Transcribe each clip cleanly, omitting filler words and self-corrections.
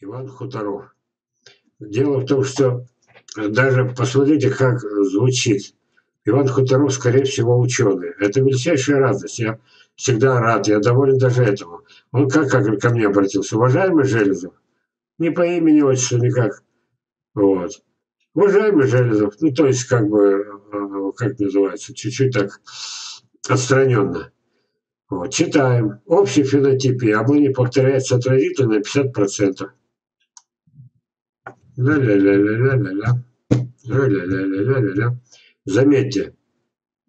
Иван Хуторов. Дело в том, что даже посмотрите, как звучит. Иван Хуторов, скорее всего, ученый. Это величайшая радость. Я всегда рад, я доволен даже этому. Он как ко мне обратился? Уважаемый Железов. Не по имени, отчеству никак. Вот. Уважаемый Железов. Ну, то есть, как бы, как называется, чуть-чуть так отстраненно. Вот. Читаем. Общие фенотипы. Обои повторяются отразительно на 50%. Ля-ля-ля-ля-ля-ля. Заметьте,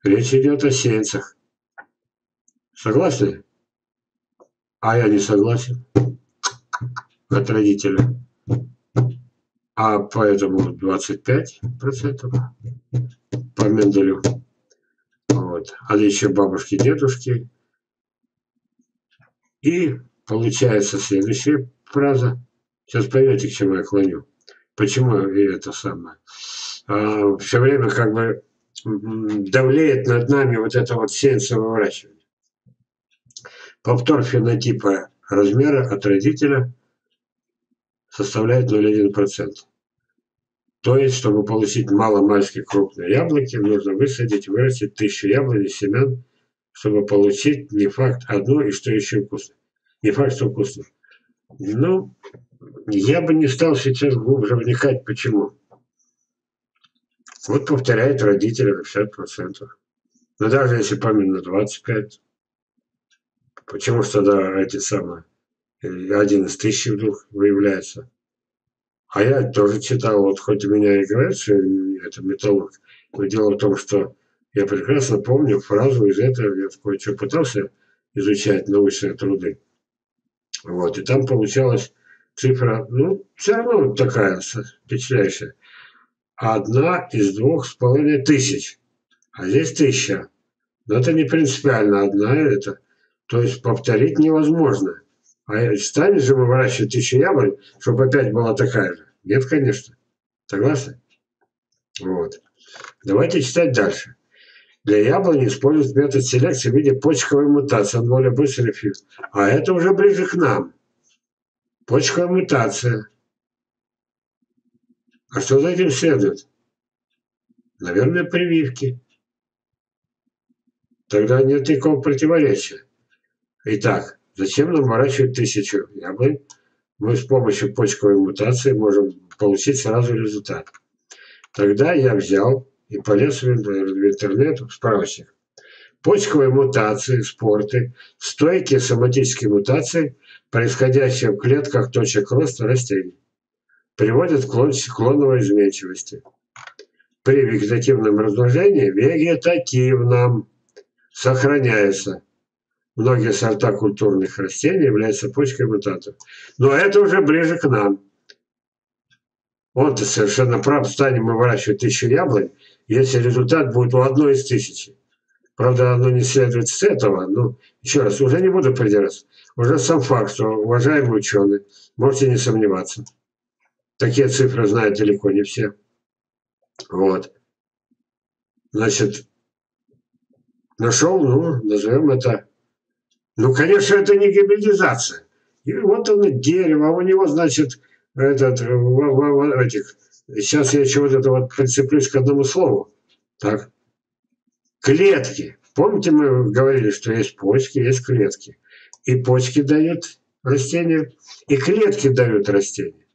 речь идет о сеянцах. Согласны? А я не согласен. От родителя. А поэтому 25% по Менделю. Вот. А еще бабушки, дедушки. И получается следующая фраза. Сейчас поймете, к чему я клоню. Почему и это самое. Все время как бы давлеет над нами вот это вот сеянцевое выращивание. Повтор фенотипа размера от родителя составляет 0,1%. То есть, чтобы получить мало-мальски крупные яблоки, нужно вырастить 1000 яблонь из семян, чтобы получить не факт одну и что еще вкусно. Не факт, что вкусно. Ну, я бы не стал сейчас глубже вникать, почему. Вот повторяет родители на 50%. Но даже если помимо 25%, почему же тогда эти самые 1 из 1000 вдруг выявляется? А я тоже читал, вот хоть у меня и говорят, что это металлург, но дело в том, что я прекрасно помню фразу из этого, я кое-что пытался изучать научные труды. Вот, и там получалась цифра, ну, все равно такая впечатляющая. 1 из 2500. А здесь 1000. Но это не принципиально одна это. То есть повторить невозможно. А станет же мы выращивать 1000 яблонь, чтобы опять была такая же? Нет, конечно. Согласны? Вот. Давайте читать дальше. Для яблони используют метод селекции в виде почковой мутации. Он более быстрый эффект. А это уже ближе к нам. Почковая мутация. А что за этим следует? Наверное, прививки. Тогда нет никакого противоречия. Итак, зачем нам выращивать 1000 яблонь? Мы с помощью почковой мутации можем получить сразу результат. Тогда я взял и полез в интернет, в справочник. Почковые мутации, спорты, стойкие соматические мутации, происходящие в клетках точек роста растений, приводят к клоновой изменчивости. При вегетативном размножении вегетативном сохраняется. Многие сорта культурных растений являются почкой мутантов. Но это уже ближе к нам. Он-то совершенно прав, станем мы выращивать 1000 яблонь, если результат будет у 1 из 1000. Правда, оно не следует с этого, но еще раз, уже не буду придираться. Уже сам факт, что, уважаемые ученые, можете не сомневаться. Такие цифры знают далеко не все. Вот. Значит, нашел, ну, назовем это. Ну, конечно, это не гибридизация. И вот оно дерево, у него, значит, этот, сейчас я еще вот это вот прицеплюсь к одному слову. Так. Клетки. Помните, мы говорили, что есть почки, есть клетки. И почки дают растения, и клетки дают растения.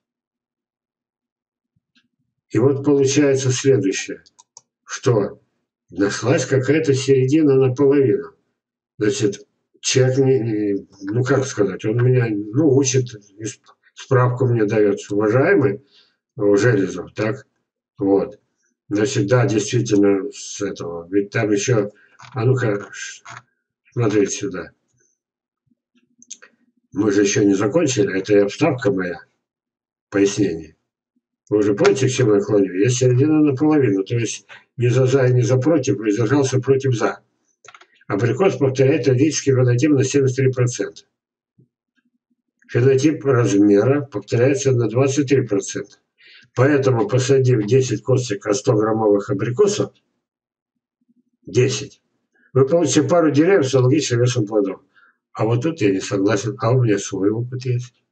И вот получается следующее, что нашлась какая-то середина наполовину. Значит, человек, ну как сказать, он меня, ну, учит, справку мне дает, уважаемый Железов, так, вот. Значит, да, действительно, с этого, ведь там еще, а ну-ка, смотрите сюда. Мы же еще не закончили, это и вставка моя, пояснение. Вы уже понимаете, к чему я клоню? Я середина наполовину, то есть не за «за» и не за «против», воздержался против «за». Абрикос повторяет родительский фенотип на 73%. Фенотип размера повторяется на 23%. Поэтому, посадив 10 косточек от 100-граммовых абрикосов, 10, вы получите пару деревьев с аналогичным весом плодов. А вот тут я не согласен, а у меня свой опыт есть.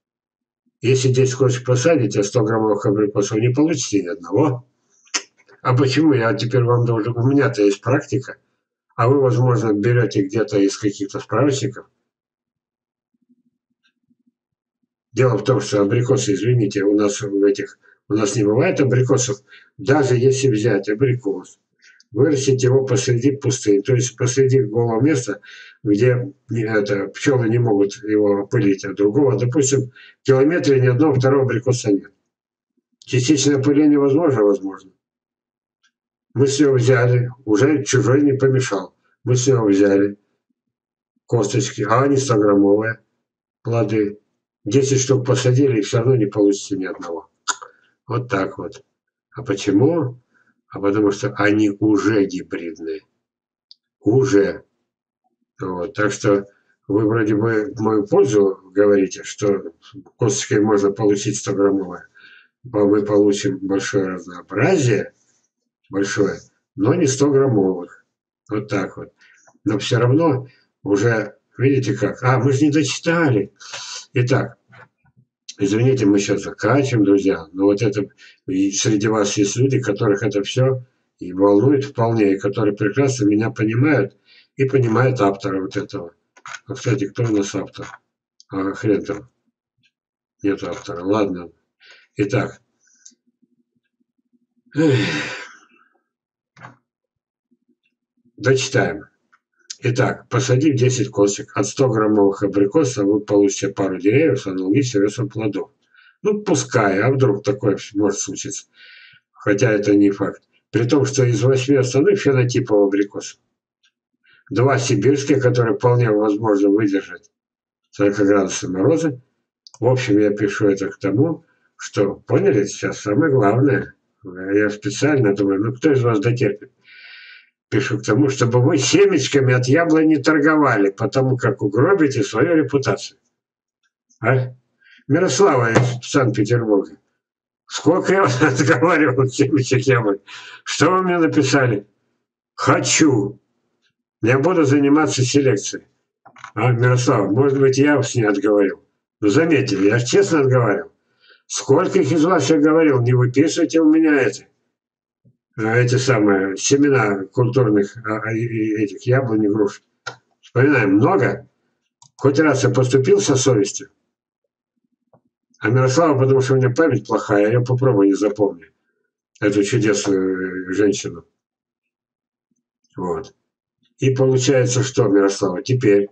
Если 10 кошек посадите, 100 граммов абрикосов не получите ни одного. А почему? Я теперь вам должен... У меня-то есть практика. А вы, возможно, берете где-то из каких-то справочников. Дело в том, что абрикосы, извините, у нас не бывает абрикосов. Даже если взять абрикос, вырастить его посреди пустыни, то есть посреди голого места, где пчелы не могут его опылить, а другого, допустим, в километре ни одного второго абрикоса нет. Частичное опыление возможно? Возможно. Мы с него взяли, уже чужой не помешал. Мы с него взяли косточки, а они 100-граммовые плоды. 10 штук посадили, и все равно не получится ни одного. Вот так вот. А почему? А потому что они уже гибридные. Уже. Вот. Так что вы вроде бы в мою пользу говорите, что косточкой можно получить 100-граммовые. Мы получим большое разнообразие, большое, но не 100-граммовых. Вот так вот. Но все равно уже, видите как? А, мы же не дочитали. Итак, извините, мы сейчас заканчиваем, друзья, но вот это среди вас есть люди, которых это все и волнует вполне, и которые прекрасно меня понимают и понимают автора вот этого. А, кстати, кто у нас автор? А, хрен там. Нет автора. Ладно. Итак. Дочитаем. Итак, посадив 10 костик от 100-граммовых абрикосов, вы получите пару деревьев с аналогичным весом плодов. Ну, пускай, а вдруг такое может случиться. Хотя это не факт. При том, что из 8 остальных фенотипов абрикосов 2 сибирские, которые вполне возможно выдержать 40-градусные морозы. В общем, я пишу это к тому, что, поняли, сейчас самое главное. Я специально думаю, ну кто из вас дотерпит? Пишу к тому, чтобы вы семечками от яблони не торговали, потому как угробите свою репутацию. А? Мирослава из Санкт-Петербурга. Сколько я вас отговаривал от семечек яблони? Что вы мне написали? Хочу. Я буду заниматься селекцией. А, Мирослава, может быть, я вас не отговорил. Но заметили, я честно отговаривал. Сколько их из вас я говорил, не выписывайте у меня эти самые семена культурных этих яблонь и груш. Вспоминаем, много. Хоть раз я поступил со совестью. А Мирослава, потому что у меня память плохая, я попробую не запомню эту чудесную женщину. Вот. И получается, что, Мирослава, теперь,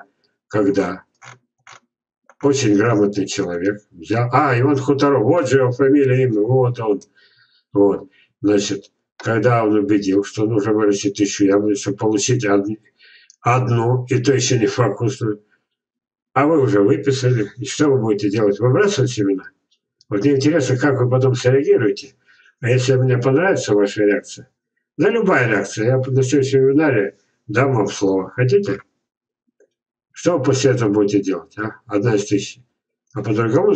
когда очень грамотный человек взял... А, Иван Хуторов, вот же его фамилия, имя, вот он. Вот, значит... Когда он убедил, что нужно вырастить 1000 яблок, чтобы получить одну, и то еще не фокусную. А вы уже выписали. И что вы будете делать? Выбрасывать семена? Вот мне интересно, как вы потом среагируете. А если мне понравится ваша реакция? Да любая реакция. Я на следующем вебинаре дам вам слово. Хотите? Что вы после этого будете делать? А? 1 из 1000. А по-другому,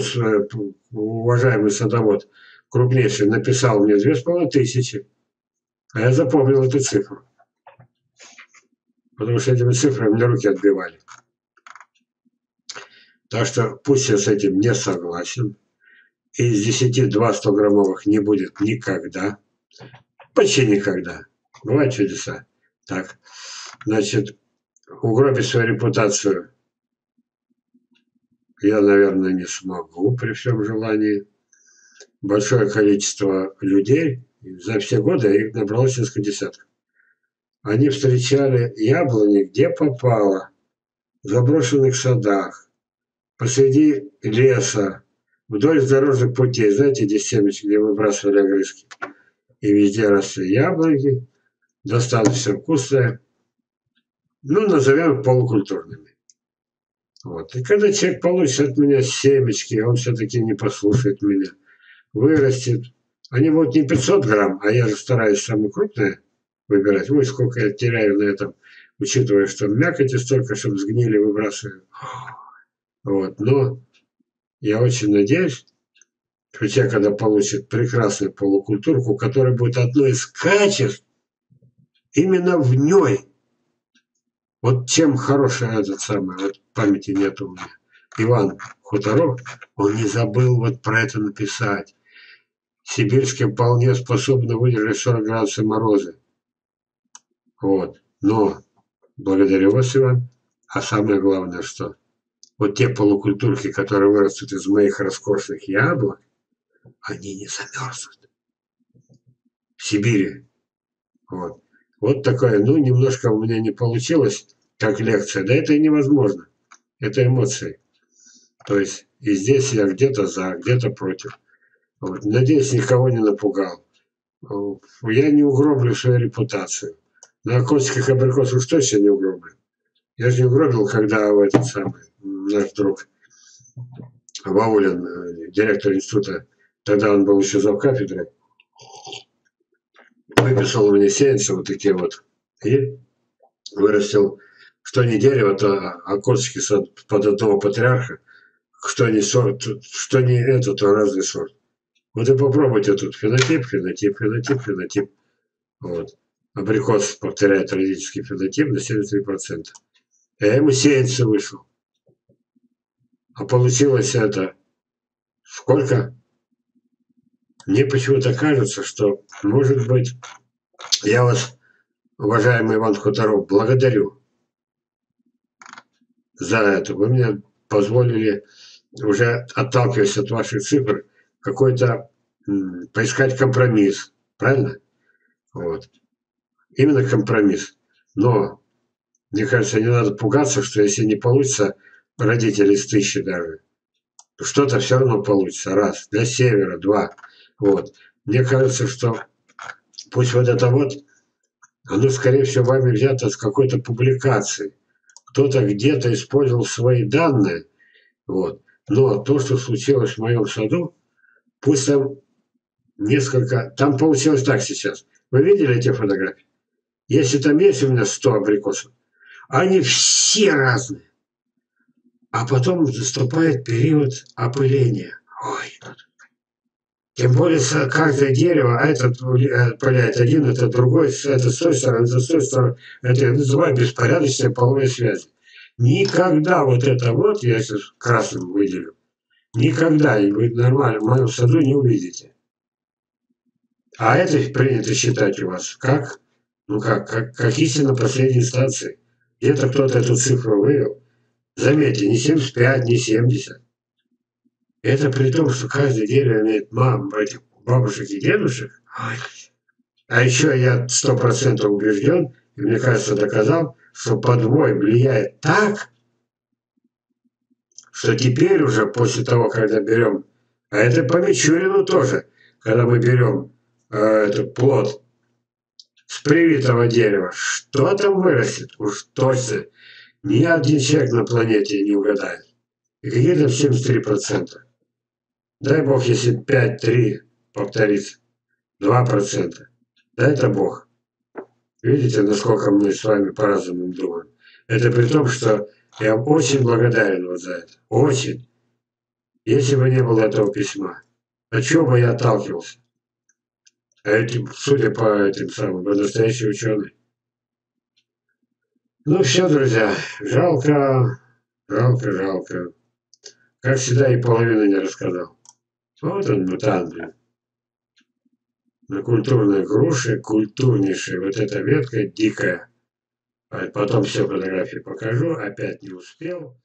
уважаемый садовод, крупнейший, написал мне 2500. А я запомнил эту цифру. Потому что этими цифрами мне руки отбивали. Так что пусть я с этим не согласен. И из 10 2 100-граммовых не будет никогда. Почти никогда. Бывают чудеса. Так. Значит, угробить свою репутацию я, наверное, не смогу при всем желании. Большое количество людей, за все годы их набралось несколько десятков. Они встречали яблони, где попало, в заброшенных садах, посреди леса, вдоль дорожных путей. Знаете, где семечки, где выбрасывали огрызки? И везде росли яблоки, достаточно вкусные, ну, назовем их полукультурными. Вот. И когда человек получит от меня семечки, он все-таки не послушает меня, вырастет. Они будут не 500 грамм, а я же стараюсь самые крупные выбирать. Ой, сколько я теряю на этом, учитывая, что мякоти столько, чтобы сгнили, выбрасываю. Вот. Но я очень надеюсь, что человек, когда получит прекрасную полукультурку, которая будет одной из качеств, именно в ней. Вот чем хорошая этот самый, вот памяти нет у меня. Иван Хуторов, он не забыл вот про это написать. Сибирская вполне способна выдержать 40 градусов мороза. Вот. Но благодарю вас, Иван. А самое главное, что вот те полукультурки, которые вырастут из моих роскошных яблок, они не замерзнут. В Сибири. Вот. Вот такая, ну, немножко у меня не получилось, как лекция. Да это и невозможно. Это эмоции. То есть и здесь я где-то за, где-то против. Вот. Надеюсь, никого не напугал. Я не угроблю свою репутацию. На акустиках абрикосов уж точно не угроблю. Я же не угробил, когда этот самый наш друг Ваулин, директор института, тогда он был еще завкафедрой, выписал мне сеянцы вот такие вот и вырастил, что не дерево, то акустики под одного патриарха, что не сорт, что не этот, то разный сорт. Вот и попробуйте тут фенотип, фенотип, фенотип, фенотип. Вот. Абрикос повторяет родительский фенотип на 73%. А ему сеянцы вышел. А получилось это сколько? Мне почему-то кажется, что, может быть, я вас, уважаемый Иван Хуторов, благодарю за это. Вы мне позволили, уже отталкиваясь от ваших цифр, какой-то поискать компромисс, правильно? Вот. Именно компромисс. Но, мне кажется, не надо пугаться, что если не получится, родители с 1000 даже, что-то все равно получится. Раз. Для севера. Два. Вот. Мне кажется, что пусть вот это вот, оно, скорее всего, вами взято с какой-то публикации. Кто-то где-то использовал свои данные. Вот. Но то, что случилось в моем саду, пусть там несколько... Там получилось так сейчас. Вы видели эти фотографии? Если там есть у меня 100 абрикосов, они все разные. А потом наступает период опыления. Ой. Тем более, каждое дерево, а этот пыляет один, это другой, это с той стороны, это с той стороны. Это я называю беспорядочные половые связи. Никогда вот это вот, я сейчас красным выделю, никогда, и будет нормально, в моем саду не увидите. А это принято считать у вас как, ну как истина последней инстанции. Где-то кто-то эту цифру вывел. Заметьте, не 75, не 70. Это при том, что каждое дерево имеет мам, этих бабушек и дедушек. Ой. А еще я 100% убежден, и мне кажется, доказал, что подвой влияет так, что теперь уже после того, когда берем, а это по Мичурину тоже, когда мы берем этот плод с привитого дерева, что там вырастет? Уж точно ни один человек на планете не угадает. И какие-то 73%. Дай Бог, если 5-3 повторится, 2%. Да это Бог. Видите, насколько мы с вами по-разному думаем. Это при том, что я очень благодарен вот за это. Очень. Если бы не было этого письма, от чего бы я отталкивался? А этим, судя по этим самым, вы настоящие ученые. Ну все, друзья, жалко, жалко, жалко. Как всегда, и половину не рассказал. Вот он, мутант, блин. На культурной груши, культурнейшая, вот эта ветка дикая. Потом все фотографии покажу, опять не успел.